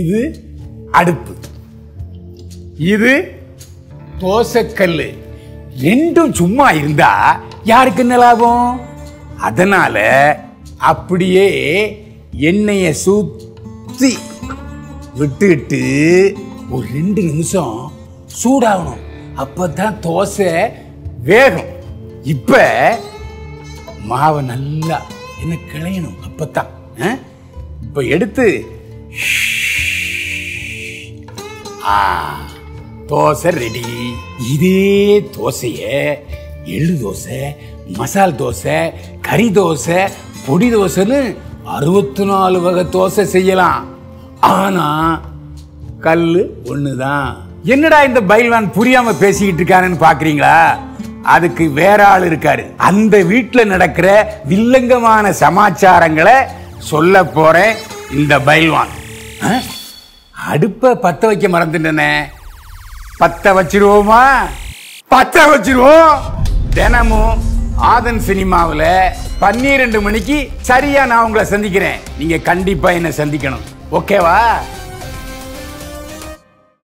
இது அடுப்பு, இது தோசைக்கல் ரெண்டும் சும்மா இருந்தா யாருக்கு என்ன லாபம்? அதனால அப்படியே எண்ணெயை சுத்தி விட்டுட்டு ஒரு 2 நிமிஷம் சூடாகணும். அப்பதான் தோசை வேகும். இப்ப மாவை நல்லா என்ன கிளையணும். அப்பத்தான் இப்ப எடுத்து தோசை ரெடி. இதே தோசைய எள்ளு தோசை, மசால் தோசை, கறி தோசை, பொடி தோசைன்னு 64 வகை தோசை செய்யலாம். ஆனா கல் ஒண்ணுதான். என்னடா இந்த பைல்வான் புரியாம பேசிக்கிட்டு இருக்காருன்னு பாக்குறீங்களா? அதுக்கு வேற ஆள் இருக்காரு. அந்த வீட்டுல நடக்கிற வில்லங்கமான சமாச்சாரங்களை சொல்ல போறேன். இந்த பைல்வான் அடுப்பை பத்த வைக்க மறந்துட்டனே. பத்த வச்சிருவோமா? பத்த வச்சிருவோம். தினமும் ஆதன் சினிமாவில் 12 மணிக்கு சரியா நான் உங்களை சந்திக்கிறேன். நீங்க கண்டிப்பா என்ன சந்திக்கணும். ஓகேவா?